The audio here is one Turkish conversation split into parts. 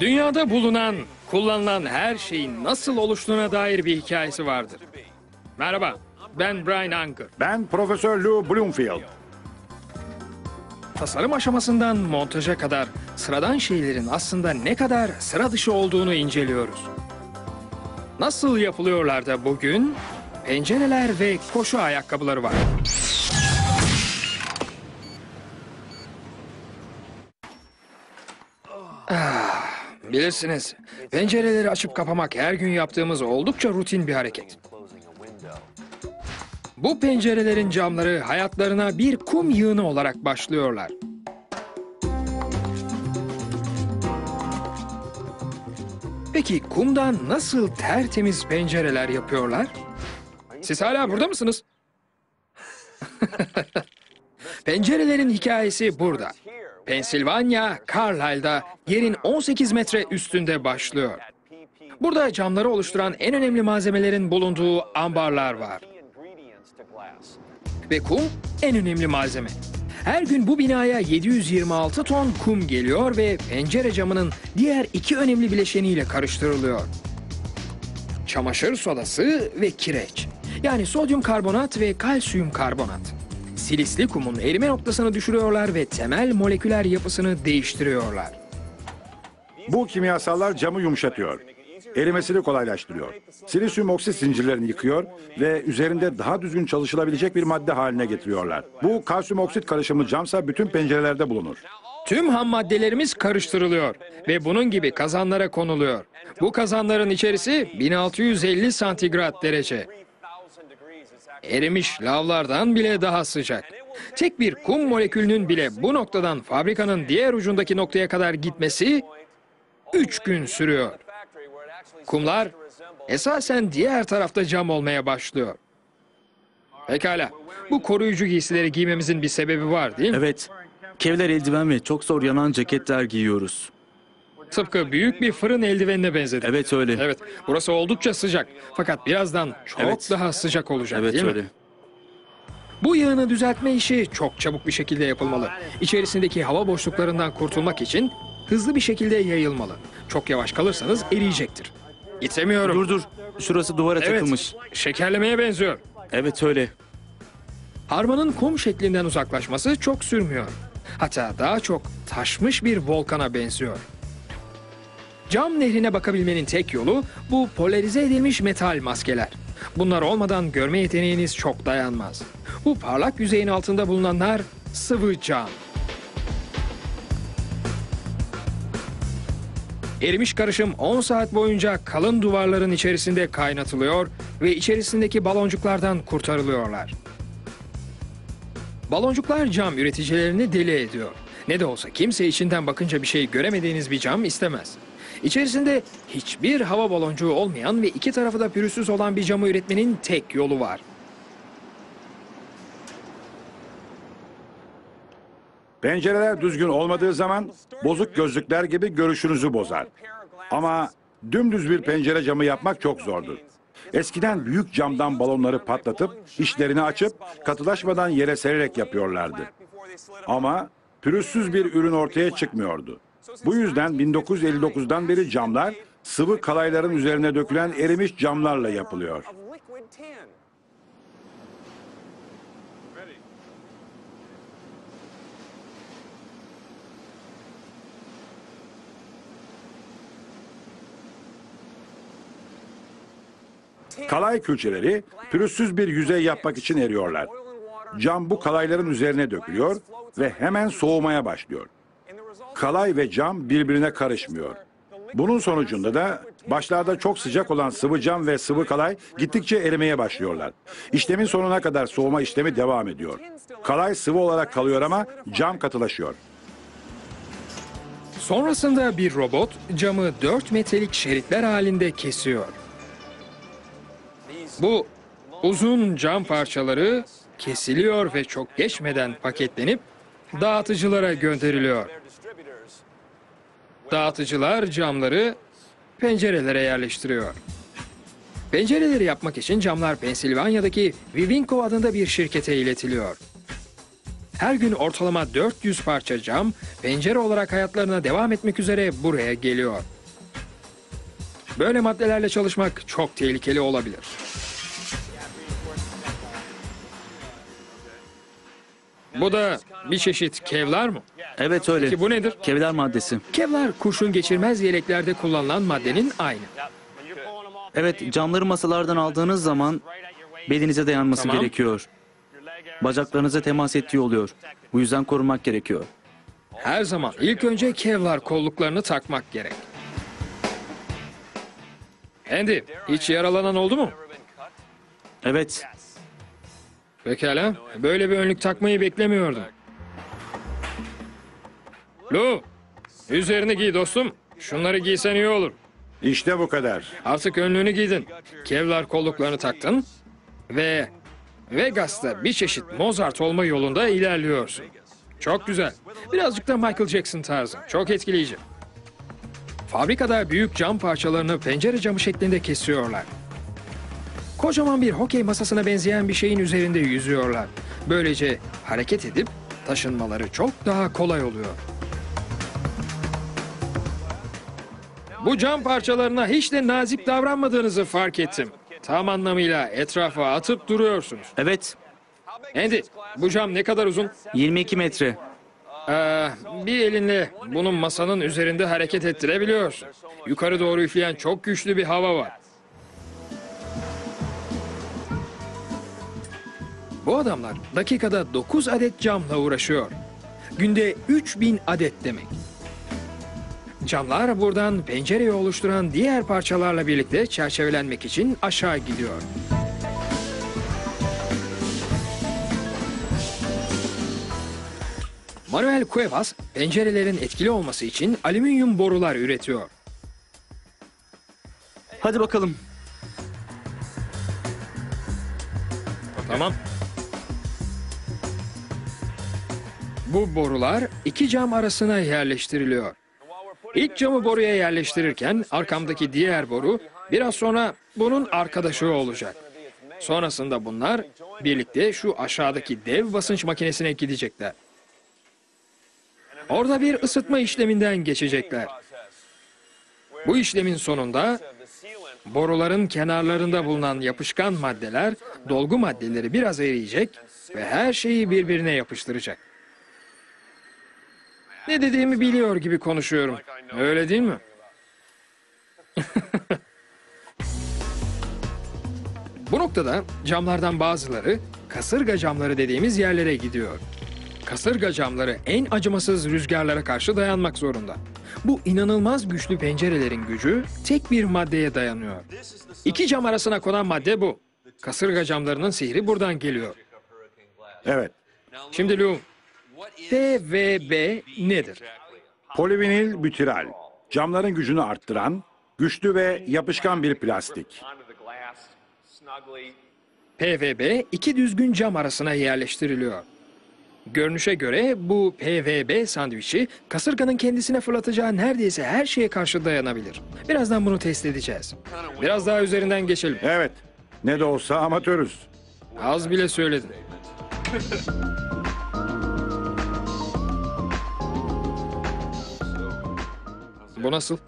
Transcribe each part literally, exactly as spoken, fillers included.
Dünyada bulunan, kullanılan her şeyin nasıl oluştuğuna dair bir hikayesi vardır. Merhaba, ben Brian Anger. Ben Profesör Lou Bloomfield. Tasarım aşamasından montaja kadar sıradan şeylerin aslında ne kadar sıra dışı olduğunu inceliyoruz. Nasıl yapılıyorlar da bugün pencereler ve koşu ayakkabıları var. Ah, bilirsiniz, pencereleri açıp kapamak her gün yaptığımız oldukça rutin bir hareket. Bu pencerelerin camları hayatlarına bir kum yığını olarak başlıyorlar. Peki kumdan nasıl tertemiz pencereler yapıyorlar? Siz hala burada mısınız? Pencerelerin hikayesi burada. Pensilvanya, Carlisle'da yerin on sekiz metre üstünde başlıyor. Burada camları oluşturan en önemli malzemelerin bulunduğu ambarlar var. Ve kum en önemli malzeme. Her gün bu binaya yedi yüz yirmi altı ton kum geliyor ve pencere camının diğer iki önemli bileşeniyle karıştırılıyor. Çamaşır sodası ve kireç. Yani sodyum karbonat ve kalsiyum karbonat. Silisli kumun erime noktasını düşürüyorlar ve temel moleküler yapısını değiştiriyorlar. Bu kimyasallar camı yumuşatıyor. Erimesini kolaylaştırıyor. Silisyum oksit zincirlerini yıkıyor ve üzerinde daha düzgün çalışılabilecek bir madde haline getiriyorlar. Bu kalsiyum oksit karışımı camsa bütün pencerelerde bulunur. Tüm ham maddelerimiz karıştırılıyor ve bunun gibi kazanlara konuluyor. Bu kazanların içerisi bin altı yüz elli santigrat derece. Erimiş lavlardan bile daha sıcak. Tek bir kum molekülünün bile bu noktadan fabrikanın diğer ucundaki noktaya kadar gitmesi üç gün sürüyor. Kumlar esasen diğer tarafta cam olmaya başlıyor. Pekala, bu koruyucu giysileri giymemizin bir sebebi var değil mi? Evet, Kevlar eldiven ve çok zor yanan ceketler giyiyoruz. Tıpkı büyük bir fırın eldivenine benzedi. Evet öyle. Evet, burası oldukça sıcak fakat birazdan çok evet. daha sıcak olacak evet, değil öyle. mi? Evet öyle. Bu yağını düzeltme işi çok çabuk bir şekilde yapılmalı. İçerisindeki hava boşluklarından kurtulmak için hızlı bir şekilde yayılmalı. Çok yavaş kalırsanız eriyecektir. Gitemiyorum. Dur dur. Şurası duvara evet, takılmış. Şekerlemeye benziyor. Evet öyle. Harmanın kum şeklinden uzaklaşması çok sürmüyor. Hatta daha çok taşmış bir volkana benziyor. Cam nehrine bakabilmenin tek yolu bu polarize edilmiş metal maskeler. Bunlar olmadan görme yeteneğiniz çok dayanmaz. Bu parlak yüzeyin altında bulunanlar sıvı cam. Erimiş karışım on saat boyunca kalın duvarların içerisinde kaynatılıyor ve içerisindeki baloncuklardan kurtarılıyorlar. Baloncuklar cam üreticilerini deli ediyor. Ne de olsa kimse içinden bakınca bir şey göremediğiniz bir cam istemez. İçerisinde hiçbir hava baloncuğu olmayan ve iki tarafı da pürüzsüz olan bir camı üretmenin tek yolu var. Pencereler düzgün olmadığı zaman bozuk gözlükler gibi görüşünüzü bozar. Ama dümdüz bir pencere camı yapmak çok zordur. Eskiden büyük camdan balonları patlatıp, içlerini açıp, katılaşmadan yere sererek yapıyorlardı. Ama pürüzsüz bir ürün ortaya çıkmıyordu. Bu yüzden bin dokuz yüz elli dokuzdan beri camlar sıvı kalayların üzerine dökülen erimiş camlarla yapılıyor. Kalay külçeleri pürüzsüz bir yüzey yapmak için eriyorlar. Cam bu kalayların üzerine dökülüyor ve hemen soğumaya başlıyor. Kalay ve cam birbirine karışmıyor. Bunun sonucunda da başlarda çok sıcak olan sıvı cam ve sıvı kalay gittikçe erimeye başlıyorlar. İşlemin sonuna kadar soğuma işlemi devam ediyor. Kalay sıvı olarak kalıyor ama cam katılaşıyor. Sonrasında bir robot camı dört metrelik şeritler halinde kesiyor. Bu uzun cam parçaları kesiliyor ve çok geçmeden paketlenip dağıtıcılara gönderiliyor. Dağıtıcılar camları pencerelere yerleştiriyor. Pencereleri yapmak için camlar Pensilvanya'daki Vivinco adında bir şirkete iletiliyor. her gün ortalama dört yüz parça cam, pencere olarak hayatlarına devam etmek üzere buraya geliyor. Böyle maddelerle çalışmak çok tehlikeli olabilir. Bu da bir çeşit kevlar mı? Evet öyle. Peki bu nedir? Kevlar maddesi. Kevlar kurşun geçirmez yeleklerde kullanılan maddenin aynı. Evet, camları masalardan aldığınız zaman belinize dayanması tamam. gerekiyor. Bacaklarınıza temas ettiği oluyor. Bu yüzden korumak gerekiyor. Her zaman ilk önce kevlar kolluklarını takmak gerek. Andy, hiç yaralanan oldu mu? Evet. Pekala, böyle bir önlük takmayı beklemiyordum. Lou, üzerini giy dostum. Şunları giysen iyi olur. İşte bu kadar. Artık önlüğünü giydin. Kevlar kolluklarını taktın. Ve Vegas'ta bir çeşit Mozart olma yolunda ilerliyorsun. Çok güzel. Birazcık da Michael Jackson tarzı. Çok etkileyici. Fabrikada büyük cam parçalarını pencere camı şeklinde kesiyorlar. Kocaman bir hokey masasına benzeyen bir şeyin üzerinde yüzüyorlar. Böylece hareket edip taşınmaları çok daha kolay oluyor. Bu cam parçalarına hiç de nazik davranmadığınızı fark ettim. Tam anlamıyla etrafa atıp duruyorsunuz. Evet. Andy, bu cam ne kadar uzun? yirmi iki metre. Ee, bir elinle bunun masanın üzerinde hareket ettirebiliyorsun. Yukarı doğru üfleyen çok güçlü bir hava var. Bu adamlar dakikada dokuz adet camla uğraşıyor. Günde üç bin adet demek. Camlar buradan pencereyi oluşturan diğer parçalarla birlikte çerçevelenmek için aşağı gidiyor. Manuel Cuevas pencerelerin etkili olması için alüminyum borular üretiyor. Hadi bakalım. Tamam. Bu borular iki cam arasına yerleştiriliyor. İlk camı boruya yerleştirirken arkamdaki diğer boru biraz sonra bunun arkadaşı olacak. Sonrasında bunlar birlikte şu aşağıdaki dev basınç makinesine gidecekler. Orada bir ısıtma işleminden geçecekler. Bu işlemin sonunda boruların kenarlarında bulunan yapışkan maddeler, dolgu maddeleri biraz eriyecek ve her şeyi birbirine yapıştıracak. Ne dediğimi biliyor gibi konuşuyorum. Öyle değil mi? Bu noktada camlardan bazıları kasırga camları dediğimiz yerlere gidiyor. Kasırga camları en acımasız rüzgarlara karşı dayanmak zorunda. Bu inanılmaz güçlü pencerelerin gücü tek bir maddeye dayanıyor. İki cam arasına konan madde bu. Kasırga camlarının sihri buradan geliyor. Evet. Şimdi Lou, P V B nedir? Polivinil bütiral. Camların gücünü arttıran, güçlü ve yapışkan bir plastik. P V B iki düzgün cam arasına yerleştiriliyor. Görünüşe göre bu P V B sandviçi kasırganın kendisine fırlatacağı neredeyse her şeye karşı dayanabilir. Birazdan bunu test edeceğiz. Biraz daha üzerinden geçelim. Evet. Ne de olsa amatörüz. Az bile söyledin. Bu nasıl?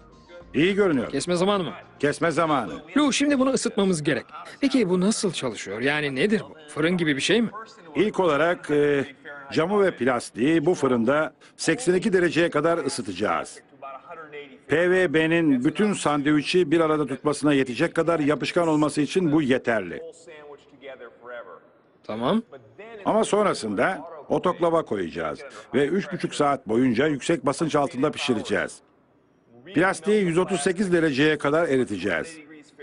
İyi görünüyor. Kesme zamanı mı? Kesme zamanı. Lou, şimdi bunu ısıtmamız gerek. Peki bu nasıl çalışıyor? Yani nedir bu? Fırın gibi bir şey mi? İlk olarak e, camı ve plastiği bu fırında seksen iki dereceye kadar ısıtacağız. P V B'nin bütün sandviçi bir arada tutmasına yetecek kadar yapışkan olması için bu yeterli. Tamam. Ama sonrasında otoklava koyacağız ve üç buçuk saat boyunca yüksek basınç altında pişireceğiz. Plastiği yüz otuz sekiz dereceye kadar eriteceğiz.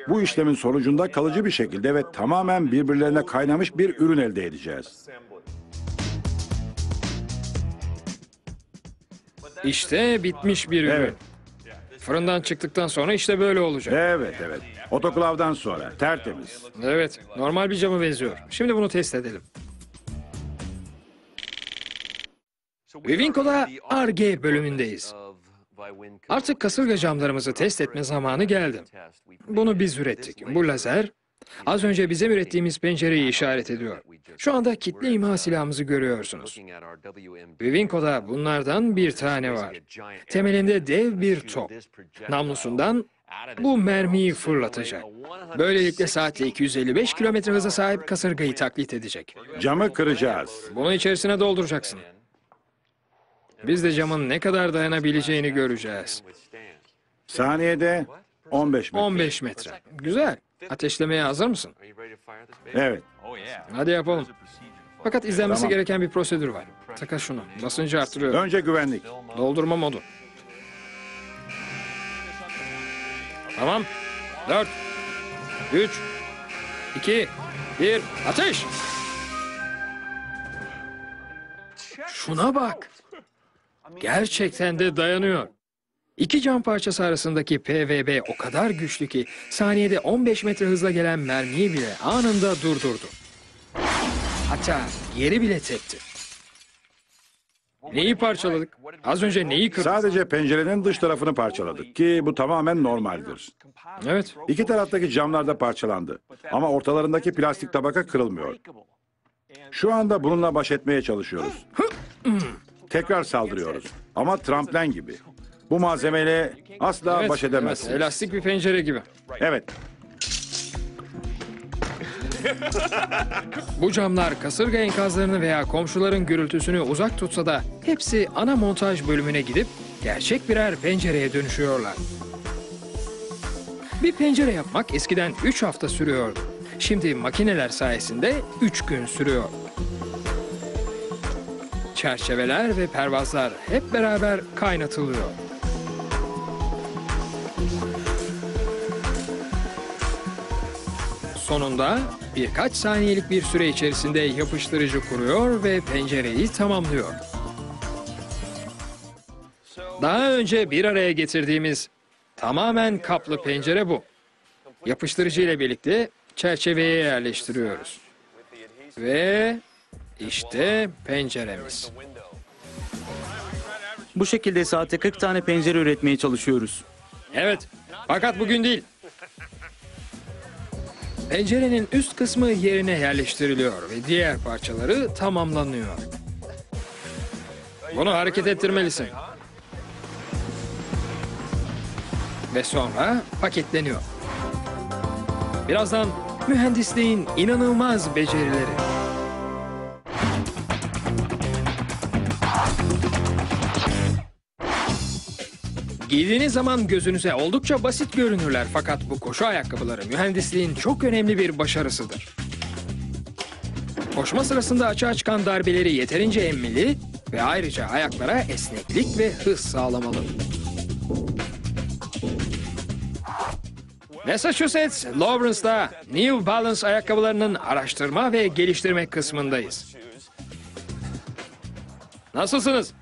Bu işlemin sonucunda kalıcı bir şekilde ve tamamen birbirlerine kaynamış bir ürün elde edeceğiz. İşte bitmiş bir ürün. Evet. Fırından çıktıktan sonra işte böyle olacak. Evet, evet. Otoklavdan sonra tertemiz. Evet, normal bir cama benziyor. Şimdi bunu test edelim. Vivinco'da Ar-Ge bölümündeyiz. Artık kasırga camlarımızı test etme zamanı geldi. Bunu biz ürettik. Bu lazer Az önce bizim ürettiğimiz pencereyi işaret ediyor. Şu anda kitle imha silahımızı görüyorsunuz. Vivinco'da bunlardan bir tane var. Temelinde dev bir top. Namlusundan bu mermiyi fırlatacak. Böylelikle saatte iki yüz elli beş kilometre hıza sahip kasırgayı taklit edecek. Camı kıracağız. Bunu içerisine dolduracaksın. Biz de camın ne kadar dayanabileceğini göreceğiz. Saniyede on beş metre. on beş metre. Güzel. Ateşlemeye hazır mısın? Evet. Hadi yapalım. Fakat izlenmesi tamam. gereken bir prosedür var. Taka şunu. Basıncı arttırıyorum. Önce güvenlik. Doldurma modu. Tamam. dört, üç, iki, bir, ateş! Şuna bak. Gerçekten de dayanıyor. İki cam parçası arasındaki P V B o kadar güçlü ki saniyede on beş metre hızla gelen mermiyi bile anında durdurdu. Hatta yeri bile tepti. Neyi parçaladık? Az önce neyi kırdık? Sadece pencerenin dış tarafını parçaladık ki bu tamamen normaldir. Evet. İki taraftaki camlar da parçalandı ama ortalarındaki plastik tabaka kırılmıyor. Şu anda bununla baş etmeye çalışıyoruz. Tekrar saldırıyoruz ama tramplen gibi. Bu malzemeyle asla evet, baş edemezsiniz. Evet, elastik bir pencere gibi. Evet. Bu camlar kasırga enkazlarını veya komşuların gürültüsünü uzak tutsa da hepsi ana montaj bölümüne gidip gerçek birer pencereye dönüşüyorlar. Bir pencere yapmak eskiden üç hafta sürüyordu. Şimdi makineler sayesinde üç gün sürüyor. Çerçeveler ve pervazlar hep beraber kaynatılıyor. Sonunda birkaç saniyelik bir süre içerisinde yapıştırıcı kuruyor ve pencereyi tamamlıyor. Daha önce bir araya getirdiğimiz tamamen kaplı pencere bu. Yapıştırıcı ile birlikte çerçeveye yerleştiriyoruz. Ve işte penceremiz. Bu şekilde saatte kırk tane pencere üretmeye çalışıyoruz. Evet, fakat bugün değil. Pencerenin üst kısmı yerine yerleştiriliyor ve diğer parçaları tamamlanıyor. Bunu hareket ettirmelisin. Ve sonra paketleniyor. Birazdan mühendisliğin inanılmaz becerileri. Giydiğiniz zaman gözünüze oldukça basit görünürler fakat bu koşu ayakkabıları mühendisliğin çok önemli bir başarısıdır. Koşma sırasında açığa çıkan darbeleri yeterince emmeli ve ayrıca ayaklara esneklik ve hız sağlamalı. Massachusetts, Lawrence'da New Balance ayakkabılarının araştırma ve geliştirme kısmındayız. Nasılsınız?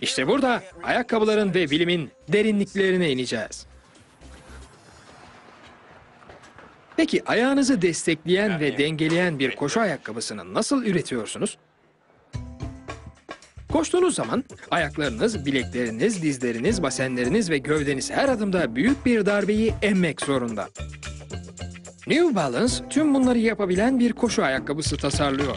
İşte burada ayakkabıların ve bilimin derinliklerine ineceğiz. Peki ayağınızı destekleyen ve dengeleyen bir koşu ayakkabısını nasıl üretiyorsunuz? Koştuğunuz zaman ayaklarınız, bilekleriniz, dizleriniz, basenleriniz ve gövdeniz her adımda büyük bir darbeyi emmek zorunda. New Balance tüm bunları yapabilen bir koşu ayakkabısı tasarlıyor.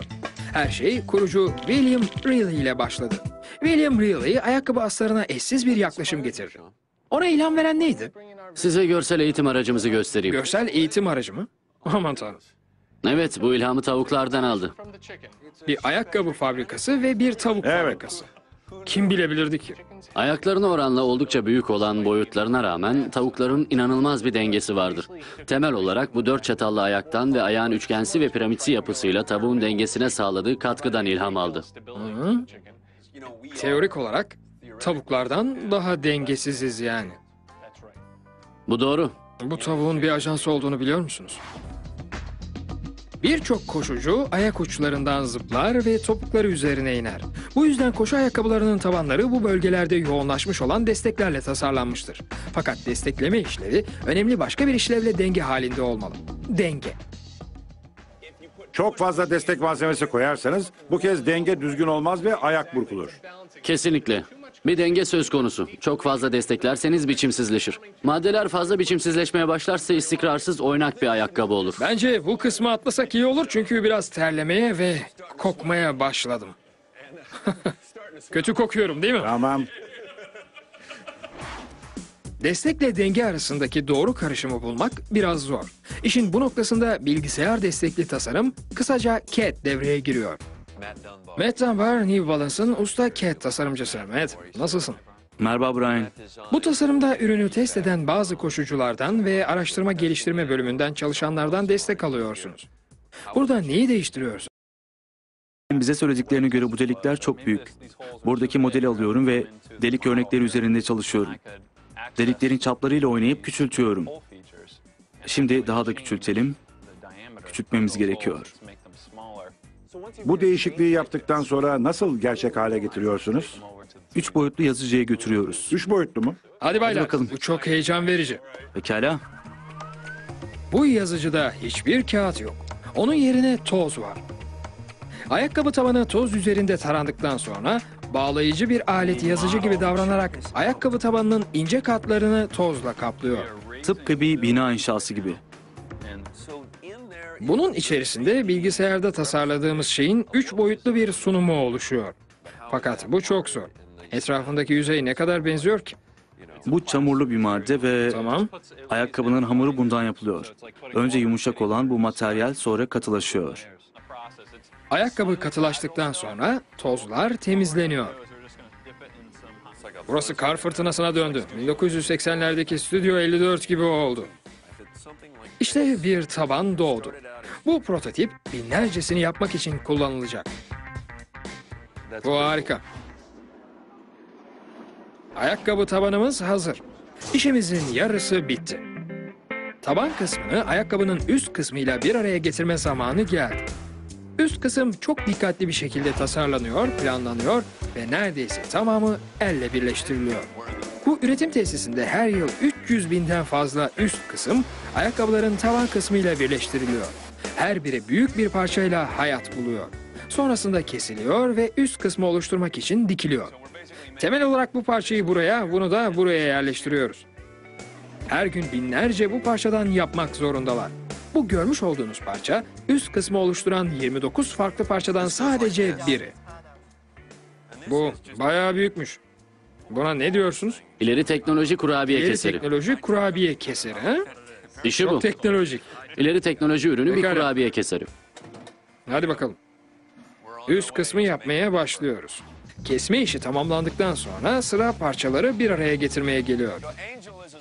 Her şey kurucu William Riley ile başladı. William Riley ayakkabı aslarına eşsiz bir yaklaşım getirdi. Ona ilham veren neydi? Size görsel eğitim aracımızı göstereyim. Görsel eğitim aracı mı? Aman tanrım. Evet, bu ilhamı tavuklardan aldı. Bir ayakkabı fabrikası ve bir tavuk evet. fabrikası. Kim bilebilirdi ki? Ayaklarına oranla oldukça büyük olan boyutlarına rağmen tavukların inanılmaz bir dengesi vardır. Temel olarak bu dört çatallı ayaktan ve ayağın üçgensi ve piramitsi yapısıyla tavuğun dengesine sağladığı katkıdan ilham aldı. Hı-hı. Teorik olarak tavuklardan daha dengesiziz yani. Bu doğru. Bu tavuğun bir ajansı olduğunu biliyor musunuz? Birçok koşucu ayak uçlarından zıplar ve topukları üzerine iner. Bu yüzden koşu ayakkabılarının tabanları bu bölgelerde yoğunlaşmış olan desteklerle tasarlanmıştır. Fakat destekleme işlevi önemli başka bir işlevle denge halinde olmalı. Denge. Çok fazla destek malzemesi koyarsanız bu kez denge düzgün olmaz ve ayak burkulur. Kesinlikle. Bir denge söz konusu. Çok fazla desteklerseniz biçimsizleşir. Maddeler fazla biçimsizleşmeye başlarsa istikrarsız, oynak bir ayakkabı olur. Bence bu kısmı atlasak iyi olur çünkü biraz terlemeye ve kokmaya başladım. Kötü kokuyorum değil mi? Tamam. Destekle denge arasındaki doğru karışımı bulmak biraz zor. İşin bu noktasında bilgisayar destekli tasarım, kısaca C A D devreye giriyor. Matt Dunbar, New Balance'ın usta C A D tasarımcısı. Matt, nasılsın? Merhaba Brian. Bu tasarımda ürünü test eden bazı koşuculardan ve araştırma geliştirme bölümünden çalışanlardan destek alıyorsunuz. Burada neyi değiştiriyorsun? Bize söylediklerine göre bu delikler çok büyük. Buradaki modeli alıyorum ve delik örnekleri üzerinde çalışıyorum. Deliklerin çaplarıyla oynayıp küçültüyorum. Şimdi daha da küçültelim. Küçültmemiz gerekiyor. Bu değişikliği yaptıktan sonra nasıl gerçek hale getiriyorsunuz? Üç boyutlu yazıcıya götürüyoruz. Üç boyutlu mu? Hadi baylar. Hadi bakalım. Bu çok heyecan verici. Pekala. Bu yazıcıda hiçbir kağıt yok. Onun yerine toz var. Ayakkabı tabanı toz üzerinde tarandıktan sonra bağlayıcı bir alet yazıcı gibi davranarak ayakkabı tabanının ince katlarını tozla kaplıyor. Tıpkı bir bina inşası gibi. Bunun içerisinde bilgisayarda tasarladığımız şeyin üç boyutlu bir sunumu oluşuyor. Fakat bu çok zor. Etrafındaki yüzey ne kadar benziyor ki? Bu çamurlu bir madde ve tamam. Ayakkabının hamuru bundan yapılıyor. Önce yumuşak olan bu materyal sonra katılaşıyor. Ayakkabı katılaştıktan sonra tozlar temizleniyor. Burası kar fırtınasına döndü. bin dokuz yüz seksenlerdeki Stüdyo elli dört gibi oldu. İşte bir taban doğdu. Bu prototip binlercesini yapmak için kullanılacak. Bu harika. Ayakkabı tabanımız hazır. İşimizin yarısı bitti. Taban kısmını ayakkabının üst kısmıyla bir araya getirme zamanı geldi. Üst kısım çok dikkatli bir şekilde tasarlanıyor, planlanıyor ve neredeyse tamamı elle birleştiriliyor. Bu üretim tesisinde her yıl üç yüz binden fazla üst kısım ayakkabıların tavan kısmıyla birleştiriliyor. Her biri büyük bir parçayla hayat buluyor. Sonrasında kesiliyor ve üst kısmı oluşturmak için dikiliyor. Temel olarak bu parçayı buraya, bunu da buraya yerleştiriyoruz. Her gün binlerce bu parçadan yapmak zorundalar. Bu görmüş olduğunuz parça, üst kısmı oluşturan yirmi dokuz farklı parçadan sadece biri. Bu bayağı büyükmüş. Buna ne diyorsunuz? İleri teknoloji kurabiye İleri keseri. teknoloji kurabiye keseri, ha? İşi Çok bu. teknolojik. İleri teknoloji ürünü Pekala. bir kurabiye keseri. Hadi bakalım. Üst kısmı yapmaya başlıyoruz. Kesme işi tamamlandıktan sonra sıra parçaları bir araya getirmeye geliyor.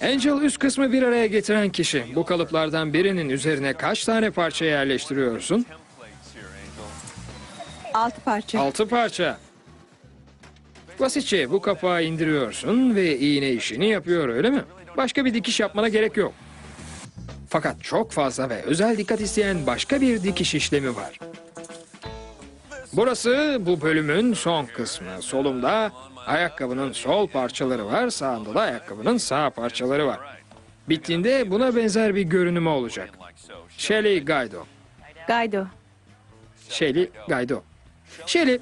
Angel üst kısmı bir araya getiren kişi. Bu kalıplardan birinin üzerine kaç tane parça yerleştiriyorsun? Altı parça. Altı parça. Basitçe bu kapağı indiriyorsun ve iğne işini yapıyor, öyle mi? Başka bir dikiş yapmana gerek yok. Fakat çok fazla ve özel dikkat isteyen başka bir dikiş işlemi var. Burası bu bölümün son kısmı. Solumda ayakkabının sol parçaları var, sağında da ayakkabının sağ parçaları var. Bittiğinde buna benzer bir görünümü olacak. Shelley Guido. Guido. Shelley Guido. Shelley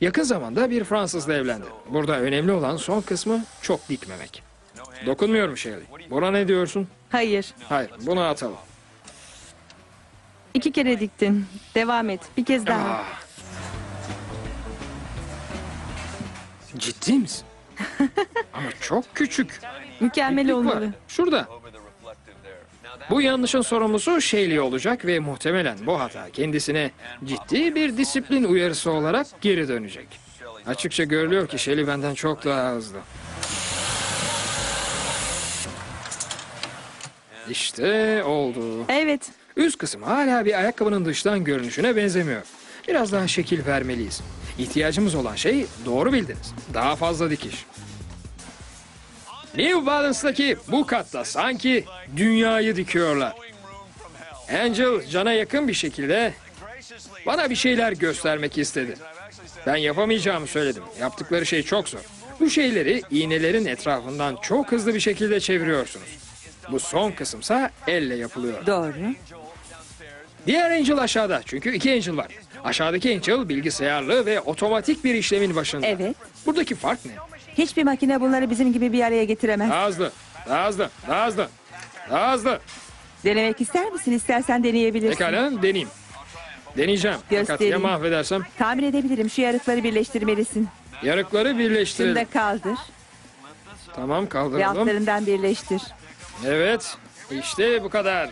yakın zamanda bir Fransızla evlendi. Burada önemli olan son kısmı çok dikmemek. Dokunmuyorum Shelley. Buna ne diyorsun? Hayır. Hayır, bunu atalım. İki kere diktin. Devam et. Bir kez daha. Ah. Ciddi misin? Ama çok küçük. Mükemmel Diklik olmalı. Var. Şurada. Bu yanlışın sorumlusu Shelley olacak ve muhtemelen bu hata kendisine ciddi bir disiplin uyarısı olarak geri dönecek. Açıkça görülüyor ki Shelley benden çok daha hızlı. İşte oldu. Evet. Üst kısım hala bir ayakkabının dıştan görünüşüne benzemiyor. Biraz daha şekil vermeliyiz. İhtiyacımız olan şey, doğru bildiniz, daha fazla dikiş. New Balance'daki bu katta sanki dünyayı dikiyorlar. Angel cana yakın bir şekilde bana bir şeyler göstermek istedi. Ben yapamayacağımı söyledim. Yaptıkları şey çok zor. Bu şeyleri iğnelerin etrafından çok hızlı bir şekilde çeviriyorsunuz. Bu son kısımsa elle yapılıyor. Doğru. Diğer Angel aşağıda çünkü iki Angel var. Aşağıdaki Angel bilgisayarlı ve otomatik bir işlemin başında. Evet. Buradaki fark ne? Hiçbir makine bunları bizim gibi bir araya getiremez. Daha hızlı, daha hızlı, daha hızlı, daha hızlı. Denemek ister misin? İstersen deneyebilirsin. Pekala, deneyeyim. Deneyeceğim. Göstereyim. Fakat ya mahvedersem? Tamir edebilirim. Şu yarıkları birleştirmelisin. Yarıkları birleştirelim. Şunu da kaldır. Tamam, kaldıralım. Ve altlarından birleştir. Evet, işte bu kadar.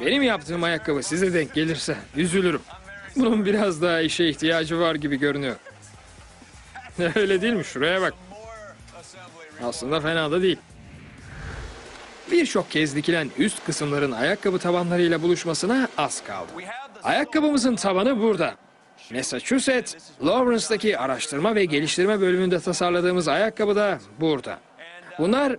Benim yaptığım ayakkabı size denk gelirse üzülürüm. Bunun biraz daha işe ihtiyacı var gibi görünüyor. Öyle değil mi? Şuraya bak. Aslında fena da değil. Birçok kez dikilen üst kısımların ayakkabı tabanlarıyla buluşmasına az kaldı. Ayakkabımızın tabanı burada. Massachusetts, Lawrence'daki araştırma ve geliştirme bölümünde tasarladığımız ayakkabı da burada. Bunlar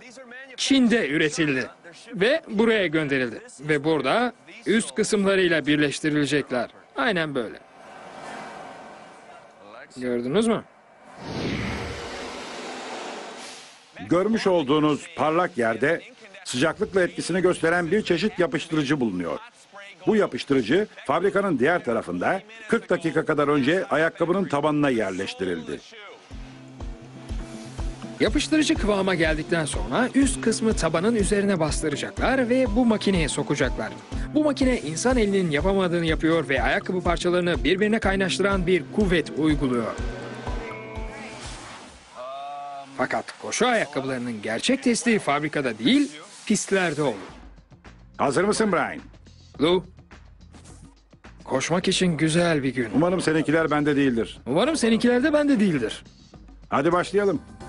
Çin'de üretildi ve buraya gönderildi. Ve burada üst kısımlarıyla birleştirilecekler. Aynen böyle. Gördünüz mü? Görmüş olduğunuz parlak yerde sıcaklıkla etkisini gösteren bir çeşit yapıştırıcı bulunuyor. Bu yapıştırıcı fabrikanın diğer tarafında kırk dakika kadar önce ayakkabının tabanına yerleştirildi. Yapıştırıcı kıvama geldikten sonra üst kısmı tabanın üzerine bastıracaklar ve bu makineye sokacaklar. Bu makine insan elinin yapamadığını yapıyor ve ayakkabı parçalarını birbirine kaynaştıran bir kuvvet uyguluyor. Fakat koşu ayakkabılarının gerçek testi fabrikada değil, pistlerde olur. Hazır mısın Brian? Lou, koşmak için güzel bir gün. Umarım seninkiler bende değildir. Umarım seninkiler de bende değildir. Hadi başlayalım.